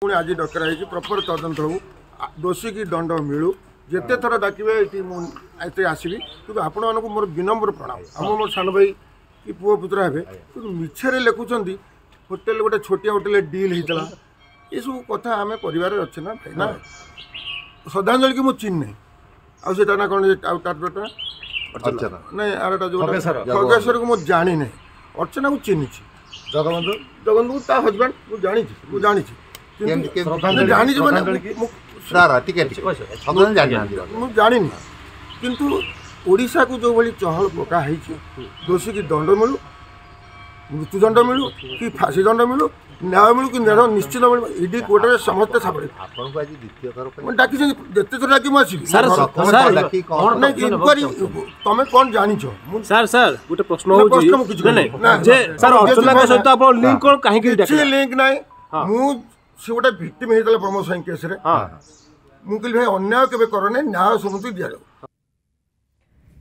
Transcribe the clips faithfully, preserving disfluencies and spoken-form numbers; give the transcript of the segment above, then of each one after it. पुणी आज दरकार है प्रपर तदंत हो दोषी की दंड मिलू जिते थर डाकवे ये आसवि कि आपण मानक मोर विनम्र प्रणाम। आम मोर सान भाई कि पुओ पुत्र हे कि मिछे लिखुं होटेल गोटे छोटिया होटेल डील होता ये सब कथा आम परिवार अच्छे ना भाई ना श्रद्धांजलि की मुझे चिन्ह आटा ना कौन अर्चना ना आरटा जो खगेश्वर को मुझे जानी ना अर्चना को चिन्ह जगबंधु जगबंधु ता हजबैंड मुझे जानी जानी मैं जानी किंतु ओडिशा को जो भाई चहल पकाई दोषी की दंड मिलू मृत्युदंड मिलू कि फाँसी दंड मिलू न्याय मिलू कि न्याय निश्चित मिलू ईडी कोर्टे समस्त सामने डाकी जिते थर डाक मुझे इनक्वारी तुम कौन जान सर सर गोटे प्रश्न लिंक ना मुझे गोटे विक्टिम होता प्रमोद साई केस मुझे भाई अन्याय के करना न्याय समिति दि जाऊ।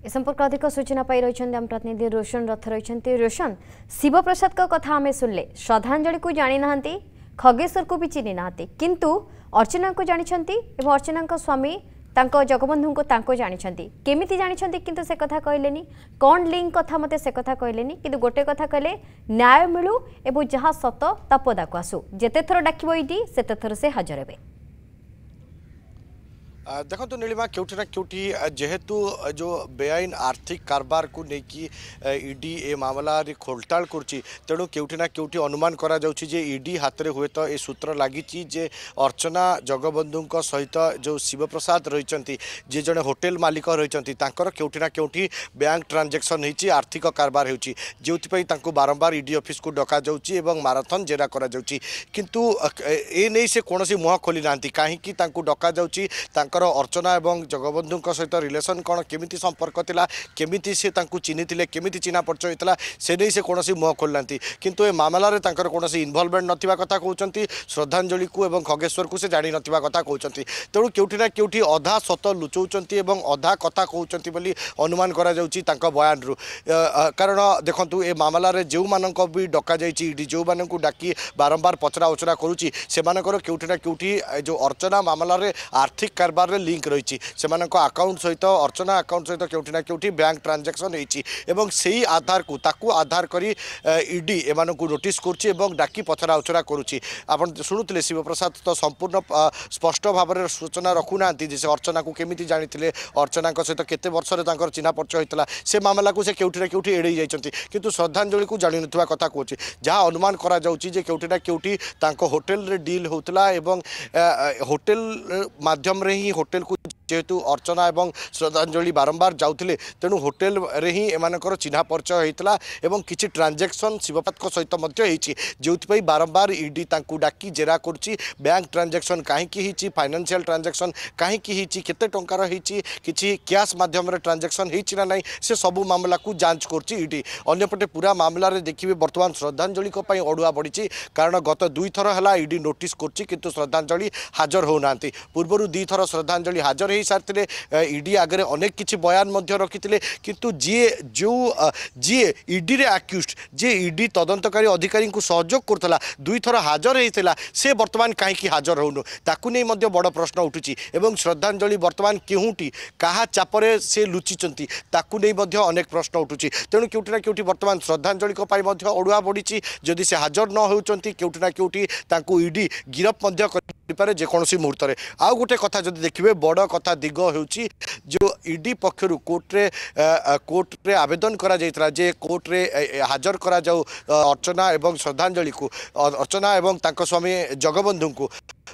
इस संपर्क अधिक सूचना पाई रही आम प्रतिनिधि रोशन रथ रही। रोशन शिव प्रसाद का कथा आम सुनले श्रद्धांजलि को जानी ना खगेश्वर को भी चिन्ह ना किंतु अर्चना को जानते अर्चना स्वामी जगबंधु को जानते केमिति जानते किंतु से कथा कहले कौन लिंक कथा मते से कथा कहले किंतु गोटे कथा कहले न्याय मिलू और जहाँ सत तपदा को आसू जिते थर डाक सेते थर से हाजर हे। देखो तो नीलिमा क्योंटी ना क्योंटी जेहेतु जो बेआईन आर्थिक कारबार को लेकिन ईडी ए मामला खोलताड़ करुच्ची तेणु क्योंटी ना क्योंटी अनुमान करा जाउछि जे ईडी हाथ में हुए तो ये सूत्र लगी जे अर्चना जगबंधु सहित जो शिवप्रसाद रही जे जड़े होटेल मालिक रही क्योंटी ना क्योंटी बैंक ट्रांजेक्शन होती आर्थिक कारबार हो बारंबार ईडी ऑफिस को डक जाऊँगी और माराथन जेरा किंतु ए नहीं से कौन मुह खोली ना कहीं डक जाऊँगी अर्चना एवं जगबंधु सहित रिलेसन कौन केमी संपर्क था केमी सी चिन्ह केमी चिन्ह परिचय होता से नहीं से कौन मुह खोलना किंतु ए मामलें कौन इनवल्वमेंट ना कथा कहते श्रद्धांजलि को खगेश्वर को से जाणी ना कथा कहते तेणु क्योंटी ना क्योंटी अधा सत लुचाऊँच अधा कथा कहते अनुमान बयान रु कारण देखूँ ए मामलें जो मान भी डक जाइडी जो मान डाकी बारंबार पचरा उचरा करुच्ची से क्योंटी ना क्योंटी जो अर्चना मामलें आर्थिक कार बारे लिंक रही अकाउंट सहित अर्चना अकाउंट सहित क्योंटी ना क्योंटी बैंक ट्रांजेक्शन होती से ही आधार को ताकू आधार करी ईडी एमान को नोटिस करुच्ची डाकी पचरा उचरा करुच्ची। आपन शुणुते शिवप्रसाद तो संपूर्ण स्पष्ट भाव में सूचना रखुना से अर्चना को केमी जानी अर्चना सहित केते वर्षर चिन्ह परिचय होता से मामला को क्योंटी ना क्योंटी एड़े जाती कितु श्रद्धांजलि को जाणी ना कथा कहूँ जहाँ अनुमान क्योंटी ना क्योंटी होटेल डील होता होटेल मध्यम ही होटेल को जेहेतु अर्चना एवं श्रद्धांजलि बारंबार जाते तेणु होटेल रे ही एमान चिन्ह परिचय होता एवं किसी ट्रांजेक्शन शिवपात सहित जो बारंबार ईडी डाकी जेरा करुच्ची बैंक ट्रांजेक्शन कहीं फाइनेंशियल ट्रांजेक्शन कहीं केते टंकार होती किसी कैश मध्यम ट्रांजेक्शन होना ना से सबू मामला को जांच करुच्ची ईडी। अंपटे पूरा मामलें देखिए बर्तमान श्रद्धांजलि अड़ुआ बढ़ी कारण गत दुई थर है ईडी नोटिस करुच्ची किंतु श्रद्धांजलि हाजर होना पूर्वर दुई थर श्रद्धांजलि हाजर हो सारी ईडी आगे अनेक किसी बयान रखिते किंतु जी जो जी ईडी रे आक्यूज जी ईडी तदंतकारी अधिकारी को सहयोग करता दुई थर हाजर होता से बर्तमान कहीं हाजर होनु ताकू नहीं बड़ प्रश्न उठुची एवं श्रद्धांजलि बर्तमान केहूटी क्या चापर से लुचिंट ताकू नहीं अनेक प्रश्न उठुची तेणु क्योंटी ना क्योंटी बर्तमान श्रद्धांजलि अड़ुआ बढ़ी जदि से हाजर न होती क्योंटी ना क्योंटी ईडी गिरफ्त पारे जेकोसी मुहूर्त में आउ गोटे कथा जब देखिए बड़ कथा दिग हो जो ईडी पक्षर कोर्टे कोर्टे आवेदन करा कर जे कोर्टे हाजर करा जाऊ अर्चना एवं श्रद्धांजलि को अर्चना एवं तांको स्वामी जगबंधु को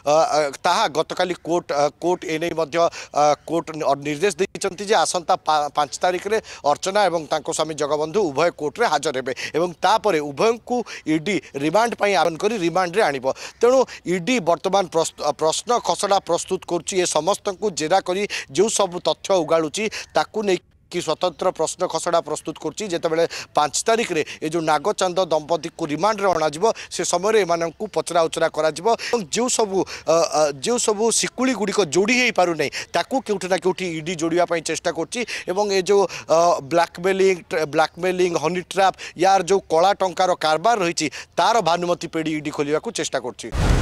ताहा गतकाली कोर्ट कोर्ट एने कोर्ट निर्देश देते जे आसंता पाँच तारिख रे अर्चना एवं तांको स्वामी जगबंधु उभय कोर्ट रे हाजर हेबे एवं तापरे उभय को ईडी रिमांड पई आवेदन करी रिमांड रे आनिबो तेणु ईडी वर्तमान प्रश्न खसड़ा प्रस्तुत करुच्ची समस्त को जेरा करी जो सब तथ्य उगाड़ुची ताकू नै कि स्वतंत्र प्रश्न खसड़ा प्रस्तुत करुच्ची जितेबाला पाँच तारिख में ये जो नागचांद दंपति को रिमांड अणाव से समय को पचरा उचरा जो सबू जो सबू सिकुड़ी गुड़िक जोड़ी हो पारना ताकू क्योंटी ना क्योंटी ईडी जोड़ापी चेष्टा करुच्ची जो ब्लैकमेलिंग ब्लैकमेलिंग हनी ट्रैप यार जो कला टंकार कारबार रही तार भानुमति पेढ़ी ईडी खोलने को चेष्टा करुच्ची।